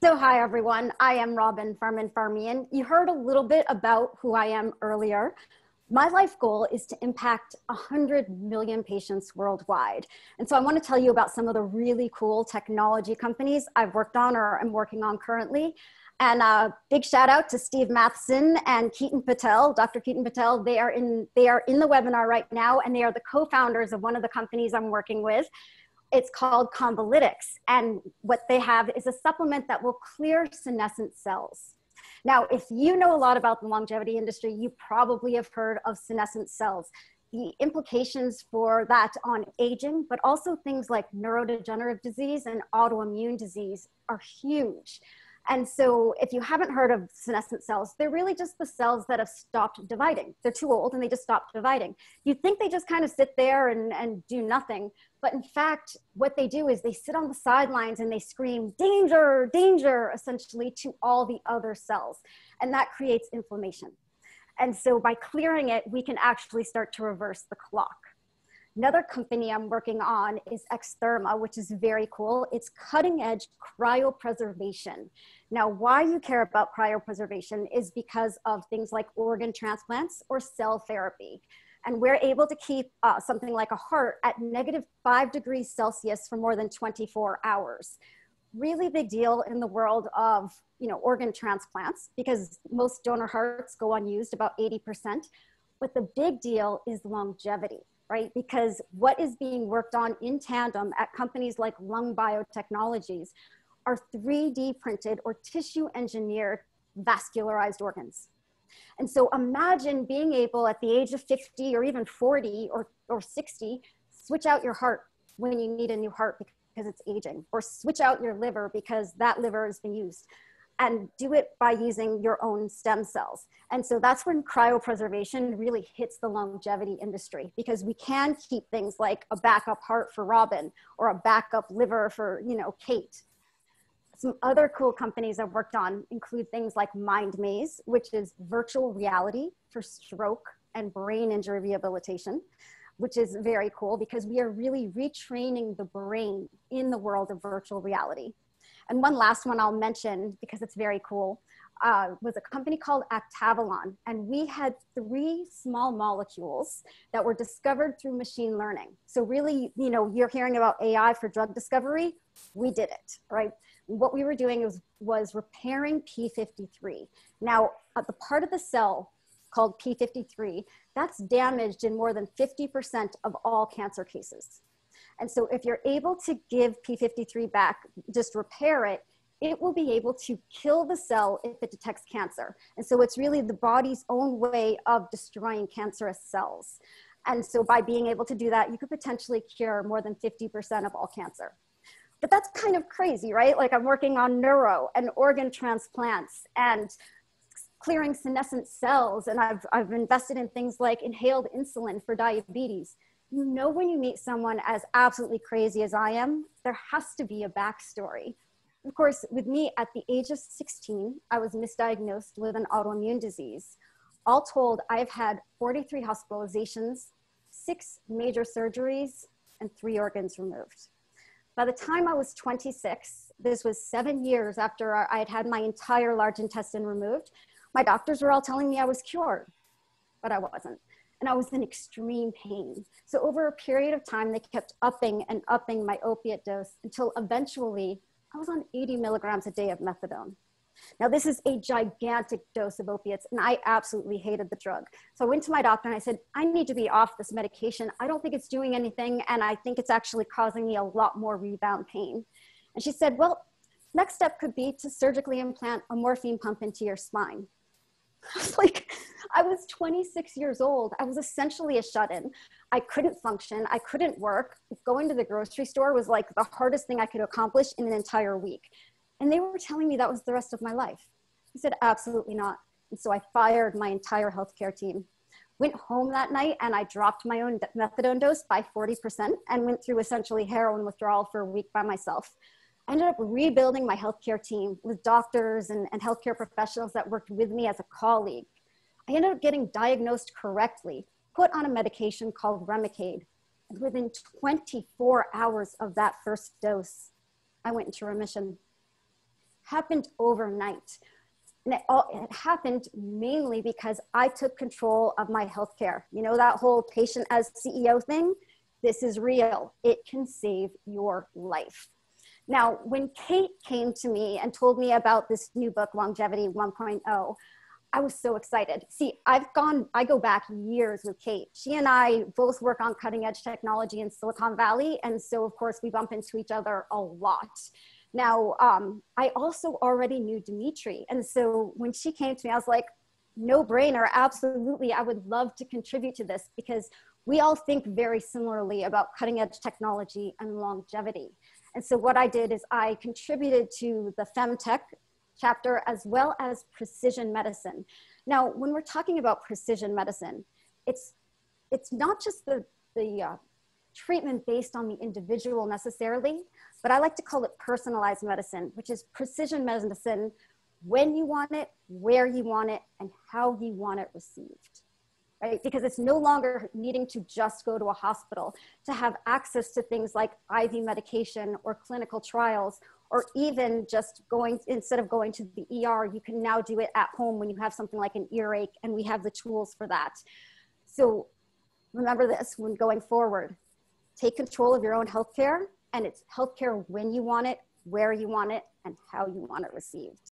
So hi, everyone. I am Robin Farmanfarmaian. You heard a little bit about who I am earlier. My life goal is to impact 100 million patients worldwide. And so I want to tell you about some of the really cool technology companies I've worked on or I'm working on currently. And a big shout out to Steve Matheson and Keaton Patel, Dr. Keaton Patel. They are in the webinar right now, and they are the co-founders of one of the companies I'm working with. It's called Convolytics, and what they have is a supplement that will clear senescent cells. Now, if you know a lot about the longevity industry, you probably have heard of senescent cells, the implications for that on aging, but also things like neurodegenerative disease and autoimmune disease are huge. And so if you haven't heard of senescent cells, they're really just the cells that have stopped dividing. They're too old and they just stopped dividing. You think they just kind of sit there and do nothing. But in fact, what they do is they sit on the sidelines and they scream, danger, danger, essentially to all the other cells. And that creates inflammation. And so by clearing it, we can actually start to reverse the clock. Another company I'm working on is Xtherma, which is very cool. It's cutting edge cryopreservation. Now, why you care about cryopreservation is because of things like organ transplants or cell therapy. And we're able to keep something like a heart at -5°C for more than 24 hours. Really big deal in the world of organ transplants, because most donor hearts go unused, about 80%. But the big deal is longevity. Right? Because what is being worked on in tandem at companies like Lung Biotechnologies are 3D printed or tissue engineered vascularized organs. And so imagine being able at the age of 50 or even 40 or 60, switch out your heart when you need a new heart because it's aging, or switch out your liver because that liver has been used, and do it by using your own stem cells. And so that's when cryopreservation really hits the longevity industry, because we can keep things like a backup heart for Robin or a backup liver for Kate. Some other cool companies I've worked on include things like MindMaze, which is virtual reality for stroke and brain injury rehabilitation, which is very cool because we are really retraining the brain in the world of virtual reality. And one last one I'll mention, because it's very cool, was a company called Actavalon. And we had 3 small molecules that were discovered through machine learning. So really, you're hearing about AI for drug discovery. We did it, right? What we were doing was repairing P53. Now, the part of the cell called P53, that's damaged in more than 50% of all cancer cases. And so if you're able to give P53 back, just repair it, it will be able to kill the cell if it detects cancer. And so it's really the body's own way of destroying cancerous cells. And so by being able to do that, you could potentially cure more than 50% of all cancer. But that's kind of crazy, right? Like, I'm working on neuro and organ transplants and clearing senescent cells. And I've invested in things like inhaled insulin for diabetes. When you meet someone as absolutely crazy as I am, there has to be a backstory. Of course, with me at the age of 16, I was misdiagnosed with an autoimmune disease. All told, I've had 43 hospitalizations, 6 major surgeries, and 3 organs removed. By the time I was 26, this was 7 years after I had had my entire large intestine removed, my doctors were all telling me I was cured, but I wasn't. And I was in extreme pain. So over a period of time, they kept upping and upping my opiate dose until eventually I was on 80 milligrams a day of methadone. Now, this is a gigantic dose of opiates, and I absolutely hated the drug. So I went to my doctor and I said, I need to be off this medication. I don't think it's doing anything, and I think it's actually causing me a lot more rebound pain. And she said, well, next step could be to surgically implant a morphine pump into your spine. I was like, I was 26 years old. I was essentially a shut-in. I couldn't function. I couldn't work. Going to the grocery store was like the hardest thing I could accomplish in an entire week. And they were telling me that was the rest of my life. I said, absolutely not. And so I fired my entire healthcare team, went home that night, and I dropped my own methadone dose by 40% and went through essentially heroin withdrawal for a week by myself. I ended up rebuilding my healthcare team with doctors and healthcare professionals that worked with me as a colleague. I ended up getting diagnosed correctly, put on a medication called Remicade. And within 24 hours of that first dose, I went into remission. happened overnight. And it happened mainly because I took control of my healthcare. You know, that whole patient as CEO thing? This is real. It can save your life. Now, when Kate came to me and told me about this new book, Longevity 1.0, I was so excited. See, I go back years with Kate. She and I both work on cutting edge technology in Silicon Valley. And so of course we bump into each other a lot. Now, I also already knew Dimitri. And so when she came to me, I was like, no brainer, absolutely. I would love to contribute to this because we all think very similarly about cutting edge technology and longevity. And so what I did is I contributed to the FemTech chapter as well as precision medicine. Now, when we're talking about precision medicine, it's not just the treatment based on the individual necessarily, but I like to call it personalized medicine, which is precision medicine when you want it, where you want it, and how you want it received, right? Because it's no longer needing to just go to a hospital to have access to things like IV medication or clinical trials, or even just going, instead of going to the ER, you can now do it at home when you have something like an earache, and we have the tools for that. So remember this when going forward, take control of your own healthcare, and it's healthcare when you want it, where you want it, and how you want it received.